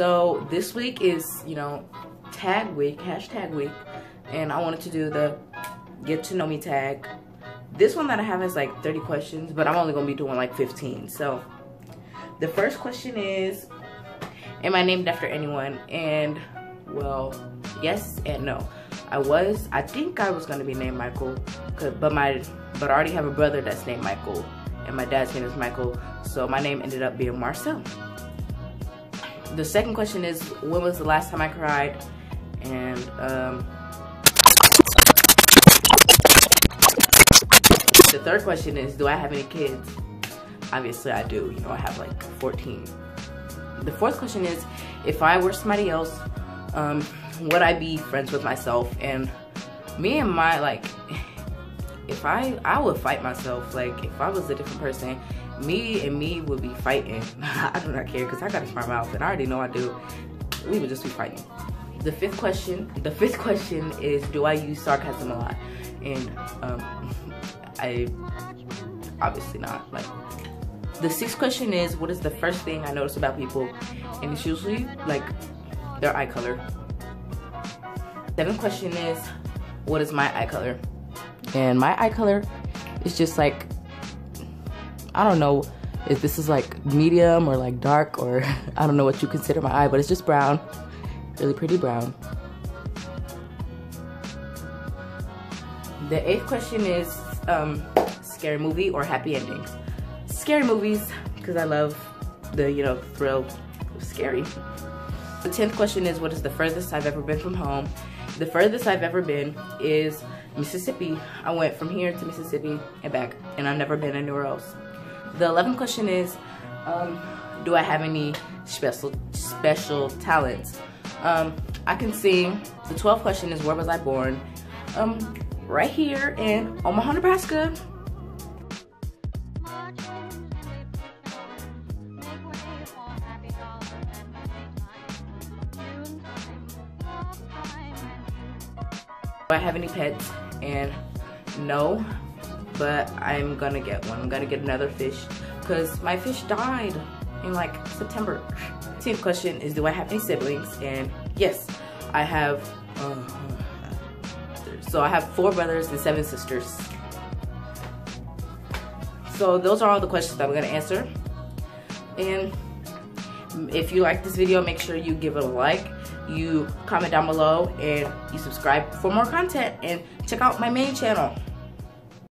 So this week is, you know, tag week, hashtag week, and I wanted to do the get to know me tag. This one that I have is like 30 questions, but I'm only gonna be doing like 15. So the first question is, am I named after anyone? And well, yes and no. I think I was gonna be named Michael, but I already have a brother that's named Michael, and my dad's name is Michael, so my name ended up being Marcel. The second question is, when was the last time I cried? And the third question is, do I have any kids? Obviously I do, you know, I have like 14. The fourth question is, if I were somebody else, would I be friends with myself? And me and my, like, if I would fight myself. Like, if I was a different person, me and me would be fighting. I do not care, because I got a smart mouth, and I already know I do. We would just be fighting. The fifth question is, do I use sarcasm a lot? And I obviously not. Like, the sixth question is, what is the first thing I notice about people? And it's usually like their eye color. Seventh question is, what is my eye color? And my eye color is just like, I don't know if this is like medium or like dark, or I don't know what you consider my eye, but it's just brown, really pretty brown. The eighth question is, scary movie or happy endings? Scary movies, because I love the, you know, thrill of scary. The 10th question is, what is the furthest I've ever been from home? The furthest I've ever been is Mississippi. I went from here to Mississippi and back, and I've never been anywhere else. The 11th question is, do I have any special talents? I can sing. The 12th question is, where was I born? Right here in Omaha, Nebraska. Do I have any pets? And no, but I'm gonna get one. I'm gonna get another fish, because my fish died in like September. 10th question is, do I have any siblings? And yes, I have, so I have 4 brothers and 7 sisters. So those are all the questions that I'm gonna answer. And if you like this video, make sure you give it a like, you comment down below, and you subscribe for more content, and check out my main channel.